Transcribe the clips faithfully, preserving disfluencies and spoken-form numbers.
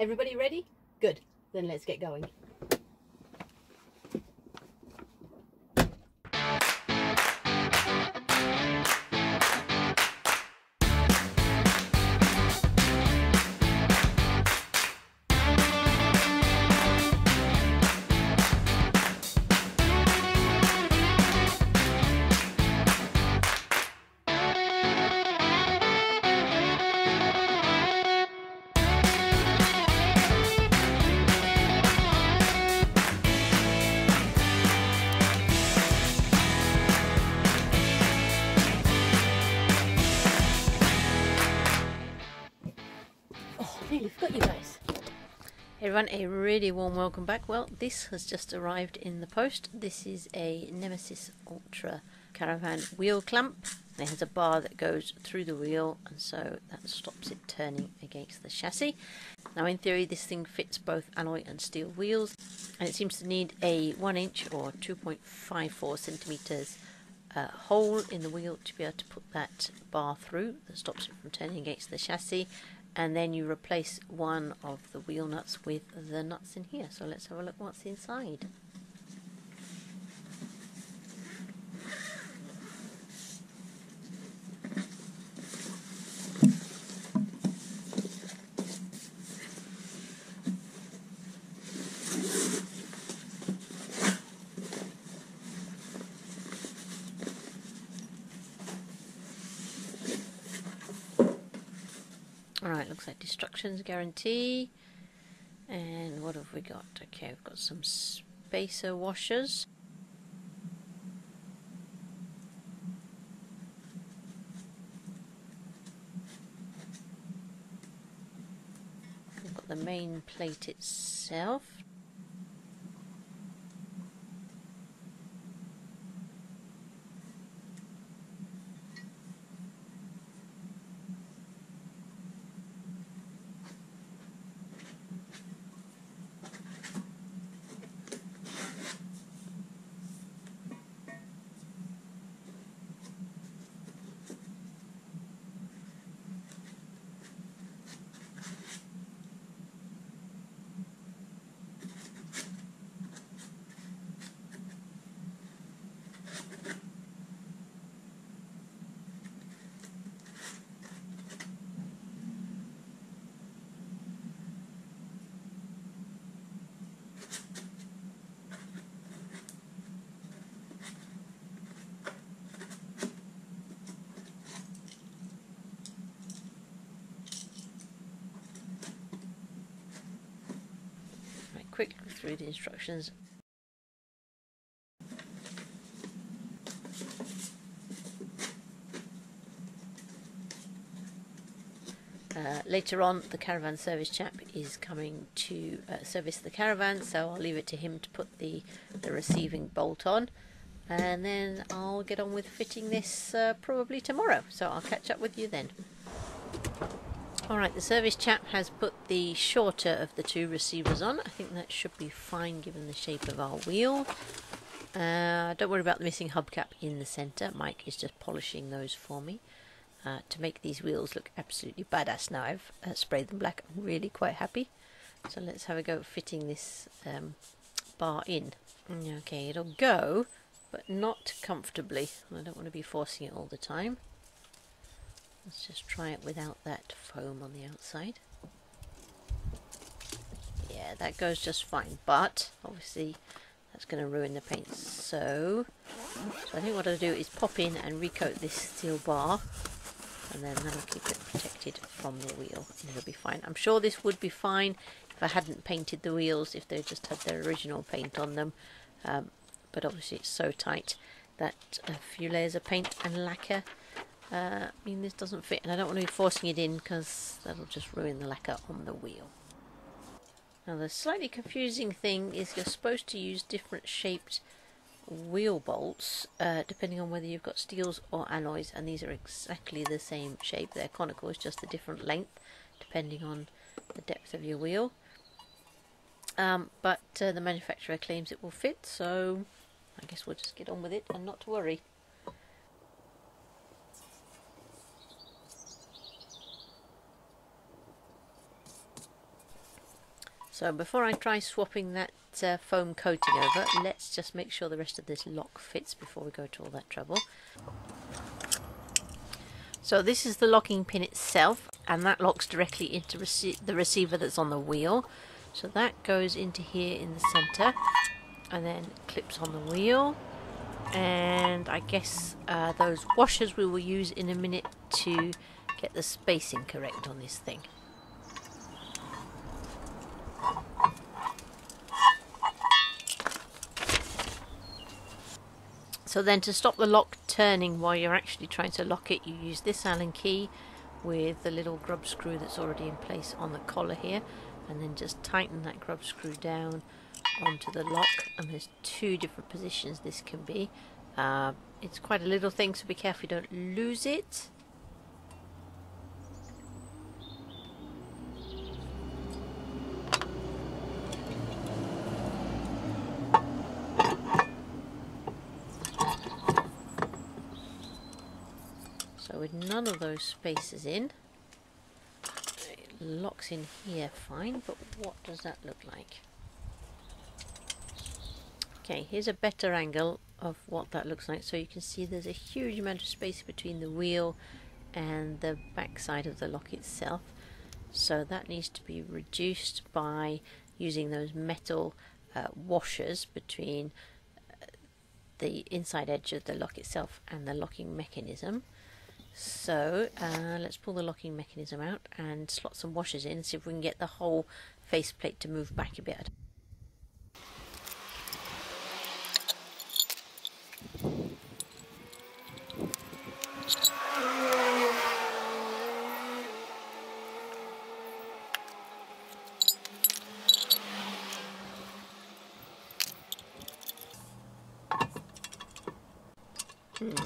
Everybody ready? Good. Then let's get going. Everyone, a really warm welcome back. Well, this has just arrived in the post. This is a Nemesis Ultra Caravan wheel clamp. It has a bar that goes through the wheel, and so that stops it turning against the chassis. Now, in theory, this thing fits both alloy and steel wheels, and it seems to need a one inch or two point five four centimeters uh, hole in the wheel to be able to put that bar through that stops it from turning against the chassis. And then you replace one of the wheel nuts with the nuts in here. So let's have a look what's inside. Alright, looks like destruction's guarantee. And what have we got? Okay, we've got some spacer washers. We've got the main plate itself. Quick look through the instructions. Uh, later on, the caravan service chap is coming to uh, service the caravan, so I'll leave it to him to put the, the receiving bolt on, and then I'll get on with fitting this uh, probably tomorrow, so I'll catch up with you then. Alright, the service chap has put the shorter of the two receivers on. I think that should be fine given the shape of our wheel. Uh, don't worry about the missing hubcap in the centre. Mike is just polishing those for me uh, to make these wheels look absolutely badass. Now I've uh, sprayed them black. I'm really quite happy. So let's have a go at fitting this um, bar in. Okay, it'll go, but not comfortably. I don't want to be forcing it all the time. Let's just try it without that foam on the outside. Yeah, that goes just fine, but obviously that's going to ruin the paint. So, so I think what I'll do is pop in and recoat this steel bar, and then that'll keep it protected from the wheel, and it'll be fine. I'm sure this would be fine if I hadn't painted the wheels, if they just had their original paint on them. Um, but obviously it's so tight that a few layers of paint and lacquer Uh, I mean, this doesn't fit, and I don't want to be forcing it in because that'll just ruin the lacquer on the wheel. Now, the slightly confusing thing is you're supposed to use different shaped wheel bolts uh, depending on whether you've got steels or alloys, and these are exactly the same shape. They're conical, it's just a different length depending on the depth of your wheel. Um, but uh, the manufacturer claims it will fit, so I guess we'll just get on with it and not to worry. So before I try swapping that uh, foam coating over, let's just make sure the rest of this lock fits before we go to all that trouble. So this is the locking pin itself, and that locks directly into rece the receiver that's on the wheel. So that goes into here in the centre, and then clips on the wheel. And I guess uh, those washers we will use in a minute to get the spacing correct on this thing. So then, to stop the lock turning while you're actually trying to lock it, you use this Allen key with the little grub screw that's already in place on the collar here, and then just tighten that grub screw down onto the lock. And there's two different positions this can be. Uh, it's quite a little thing, so be careful you don't lose it. With none of those spacers in, it locks in here fine, but what does that look like? Okay, here's a better angle of what that looks like, so you can see there's a huge amount of space between the wheel and the back side of the lock itself, so that needs to be reduced by using those metal uh, washers between uh, the inside edge of the lock itself and the locking mechanism. So uh, let's pull the locking mechanism out and slot some washers in and see if we can get the whole faceplate to move back a bit.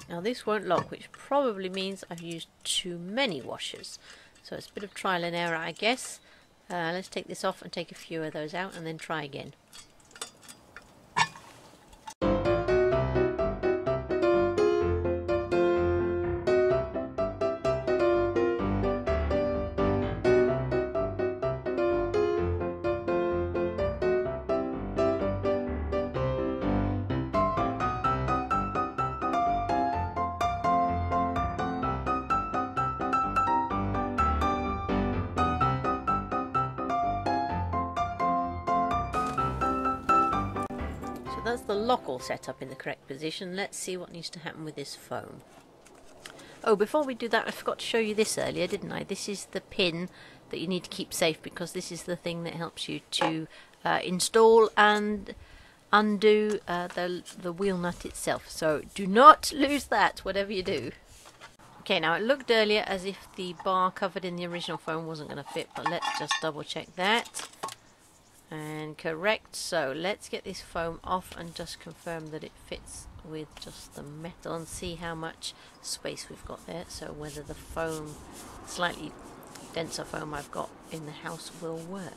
Now this won't lock, which probably means I've used too many washers. So it's a bit of trial and error, I guess. Uh, let's take this off and take a few of those out and then try again. That's the lock all set up in the correct position. Let's see what needs to happen with this foam. Oh, before we do that, I forgot to show you this earlier, didn't I? This is the pin that you need to keep safe, because this is the thing that helps you to uh, install and undo uh, the, the wheel nut itself. So do not lose that, whatever you do. Okay, now it looked earlier as if the bar covered in the original foam wasn't going to fit, but let's just double check that. And correct, so let's get this foam off and just confirm that it fits with just the metal and see how much space we've got there. So whether the foam, slightly denser foam I've got in the house, will work.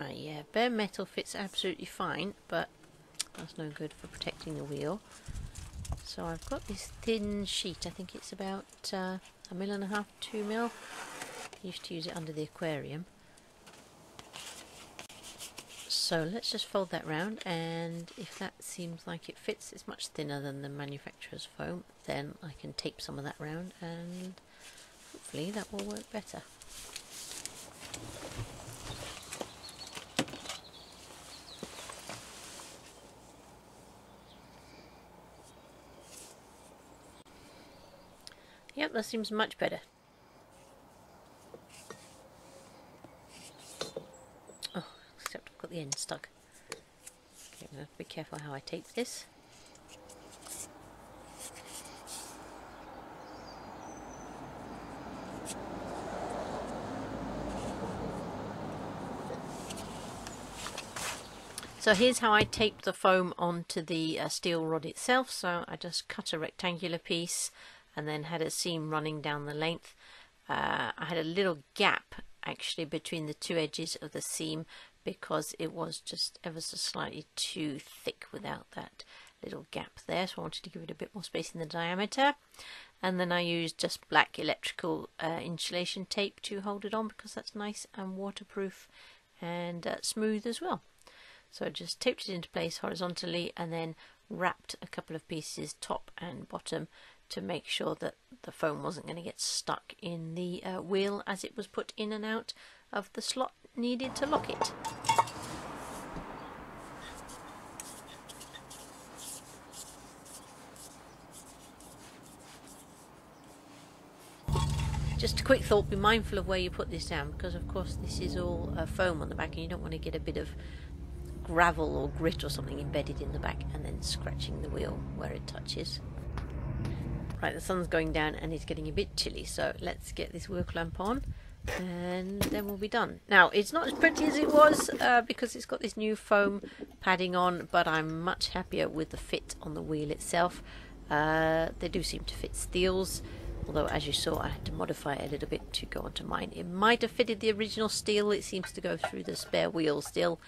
Ah, yeah, bare metal fits absolutely fine, but that's no good for protecting the wheel. So I've got this thin sheet, I think it's about uh, a mil and a half, two mil. I used to use it under the aquarium. So let's just fold that round, and if that seems like it fits, it's much thinner than the manufacturer's foam, then I can tape some of that round and hopefully that will work better. Yep, that seems much better. Oh, except I've got the end stuck. Okay, I'm going to have to be careful how I tape this. So here's how I taped the foam onto the uh, steel rod itself. So I just cut a rectangular piece and then had a seam running down the length. Uh, I had a little gap actually between the two edges of the seam, because it was just ever so slightly too thick without that little gap there. So I wanted to give it a bit more space in the diameter, and then I used just black electrical uh, insulation tape to hold it on, because that's nice and waterproof and uh, smooth as well. So I just taped it into place horizontally and then wrapped a couple of pieces top and bottom to make sure that the foam wasn't going to get stuck in the uh, wheel as it was put in and out of the slot needed to lock it. Just a quick thought, be mindful of where you put this down, because of course this is all uh, foam on the back and you don't want to get a bit of gravel or grit or something embedded in the back and then scratching the wheel where it touches. Right, the sun's going down and it's getting a bit chilly, so let's get this wheel clamp on and then we'll be done. Now, it's not as pretty as it was uh, because it's got this new foam padding on, but I'm much happier with the fit on the wheel itself. Uh, they do seem to fit steels, although as you saw I had to modify it a little bit to go onto mine. It might have fitted the original steel, it seems to go through the spare wheel still.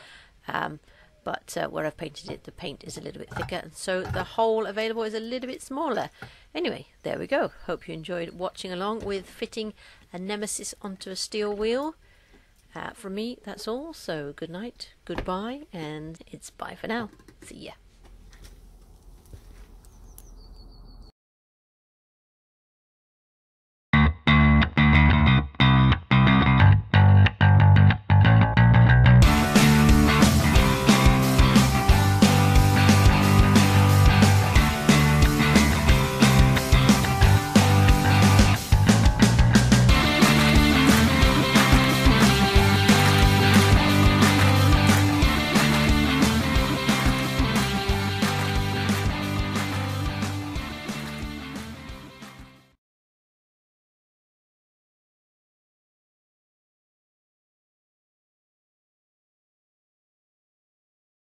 Um, but uh, where I've painted it, the paint is a little bit thicker, and so the hole available is a little bit smaller. Anyway, there we go. Hope you enjoyed watching along with fitting a Nemesis onto a steel wheel. Uh, from me, that's all. So good night, goodbye, and it's bye for now. See ya.